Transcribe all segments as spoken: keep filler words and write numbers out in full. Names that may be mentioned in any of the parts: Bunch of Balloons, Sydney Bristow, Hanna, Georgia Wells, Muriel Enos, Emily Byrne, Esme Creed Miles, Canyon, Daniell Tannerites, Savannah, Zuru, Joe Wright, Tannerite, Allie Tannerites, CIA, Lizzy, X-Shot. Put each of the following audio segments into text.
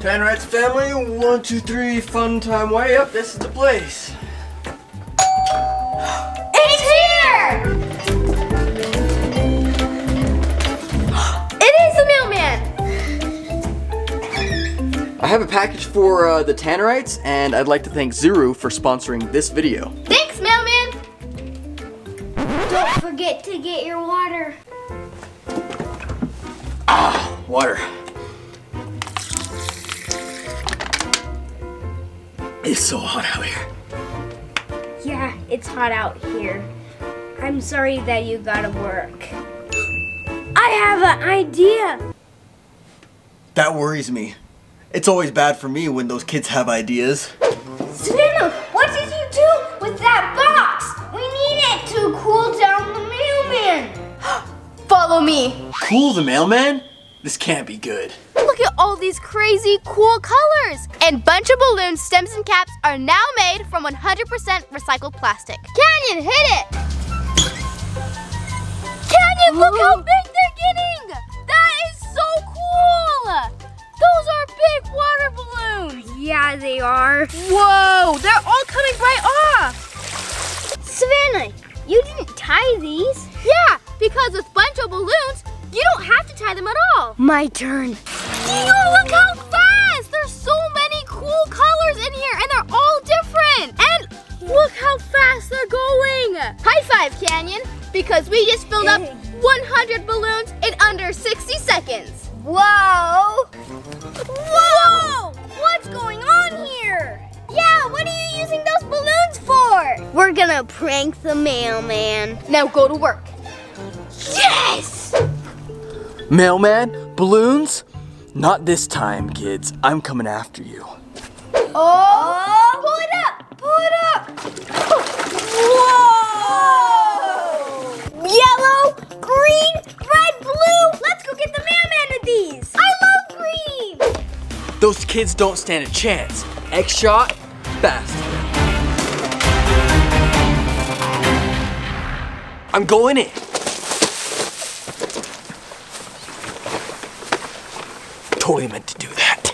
Tannerites family, one, two, three, fun time way up. This is the place. It's here! It is the mailman! I have a package for uh, the Tannerites, and I'd like to thank Zuru for sponsoring this video. Thanks, mailman! Don't forget to get your water. Ah, water. It's so hot out here. Yeah, it's hot out here. I'm sorry that you gotta work. I have an idea! That worries me. It's always bad for me when those kids have ideas. Savannah, what did you do with that box? We need it to cool down the mailman. Follow me. Cool the mailman? This can't be good. Look at all these crazy cool colors! And Bunch of Balloons stems and caps are now made from one hundred percent recycled plastic. Canyon, hit it! Canyon, look how big they're getting! That is so cool! Those are big water balloons! Yeah, they are. Whoa, they're all coming right off! Savannah, you didn't tie these? Yeah, because with Bunch of Balloons, you don't have to tie them at all. My turn. Oh, look how fast! There's so many cool colors in here, and they're all different! And look how fast they're going! High five, Canyon, because we just filled up one hundred balloons in under sixty seconds! Whoa! Whoa! What's going on here? Yeah, what are you using those balloons for? We're gonna prank the mailman. Now go to work. Yes! Mailman? Balloons? Not this time, kids. I'm coming after you. Oh! Pull it up! Pull it up! Whoa! Yellow, green, red, blue! Let's go get the mailman with these! I love green! Those kids don't stand a chance. X-Shot, fast. I'm going in. Totally meant to do that.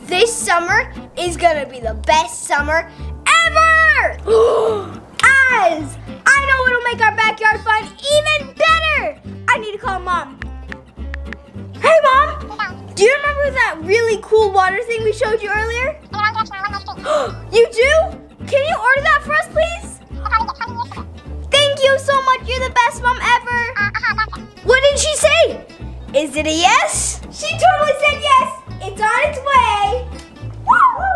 This summer is gonna be the best summer ever! As I know it'll make our backyard fun even better! I need to call Mom. Hey Mom! Do you remember that really cool water thing we showed you earlier? You do? Can you order that for us, please? Thank you so much, you're the best mom ever! What did she say? Is it a yes? She totally said yes! It's on its way! Woo-hoo!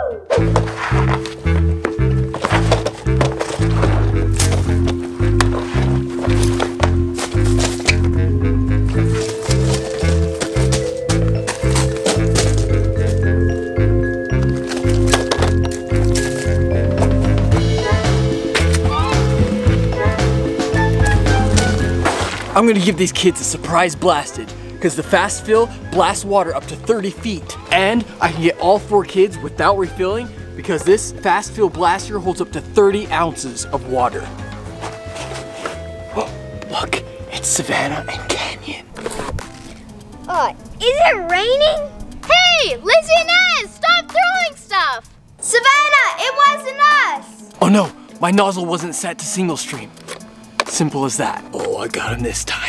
I'm gonna give these kids a surprise blasted. Because the fast fill blasts water up to thirty feet. And I can get all four kids without refilling because this fast fill blaster holds up to thirty ounces of water. Oh, look, it's Savannah and Canyon. Uh, is it raining? Hey, Lizzy and Ez, stop throwing stuff. Savannah, it wasn't us. Oh no, my nozzle wasn't set to single stream. Simple as that. Oh, I got him this time.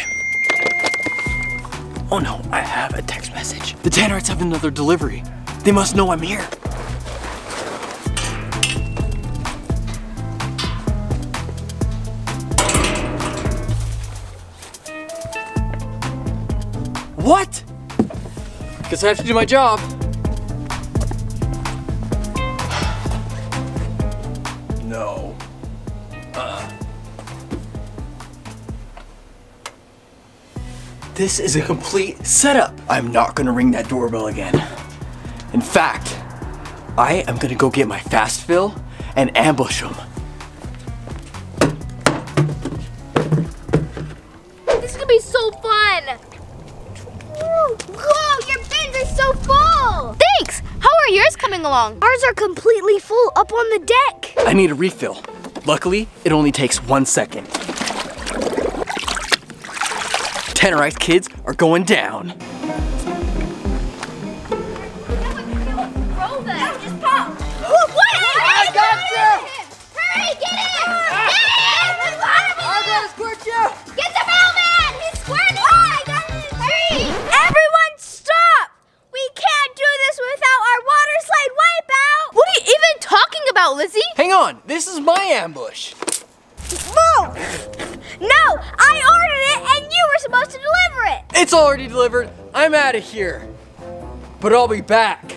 Oh no, I have a text message. The Tannerites have another delivery. They must know I'm here. What? Guess I have to do my job. No. This is a complete setup. I'm not gonna ring that doorbell again. In fact, I am gonna go get my fast fill and ambush them. This is gonna be so fun. Whoa, your bins are so full. Thanks, how are yours coming along? Ours are completely full up on the deck. I need a refill. Luckily, it only takes one second. Tannerite kids are going down. about, Lizzy? Hang on, this is my ambush. Whoa! No, I ordered it and you were supposed to deliver it. It's already delivered. I'm out of here. But I'll be back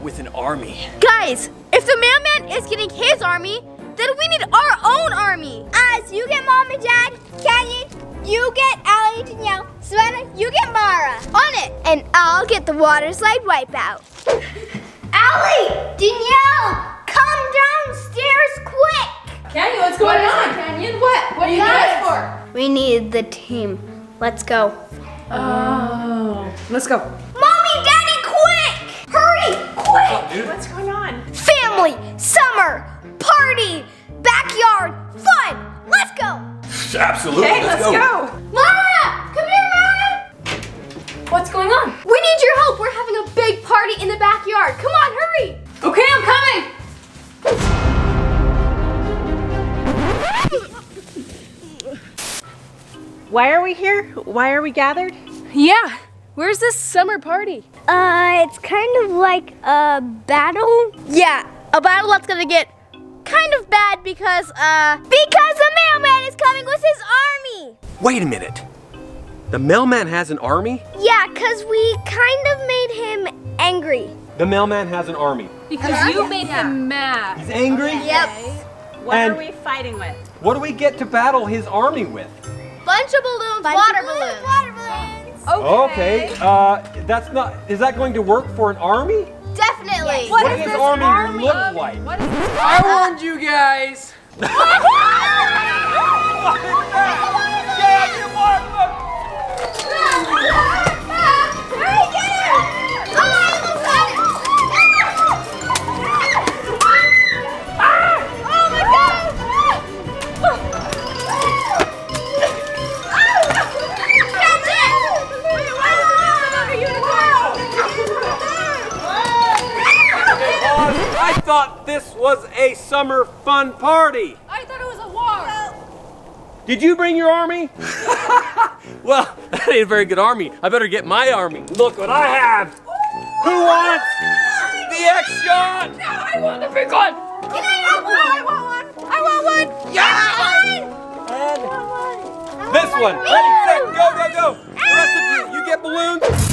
with an army. Guys, if the mailman is getting his army, then we need our own army. Oz, you get Mom and Dad. Canyon, you get Allie, Danielle. Savannah, you get Mara. On it. And I'll get the water slide wipeout. Allie, Danielle, come downstairs quick. Canyon, what's going on? Canyon, what? What are you guys for? We need the team. Let's go. Oh. Let's go. Mommy, Daddy, quick! Hurry, quick! What's going on? Family, summer, party, backyard, fun! Let's go! Absolutely, okay, let's, let's go. go. Mara! Come here, Mara! What's going on? We need your help! We're having a big party in the backyard. Come on, hurry! Okay, I'm coming! Why are we here? Why are we gathered? Yeah, where's this summer party? Uh, it's kind of like a battle. Yeah, a battle that's gonna get kind of bad because, uh, because the mailman is coming with his army. Wait a minute, the mailman has an army? Yeah, cause we kind of made him angry. The mailman has an army. Because uh-huh. you made yeah. him mad. He's angry? Okay. Yep. What and are we fighting with? What do we get to battle his army with? Bunch of balloons, Bunch water of balloons. balloons. Water balloons. Okay. Okay. Uh, that's not. Is that going to work for an army? Definitely. Yes. What, what does this army, army look of, like? What is this? I warned you guys. Get your water balloon. I thought this was a summer fun party. I thought it was a war. Did you bring your army? Well, that ain't a very good army. I better get my army. Look what I have. Ooh, Who wants I the X-Shot? No, I want the big one. Can I have one? I want one. I want one. Yeah. I want one. And I want one. I want this one. one. Ready, set, go, go, go. The rest of you, you get balloons.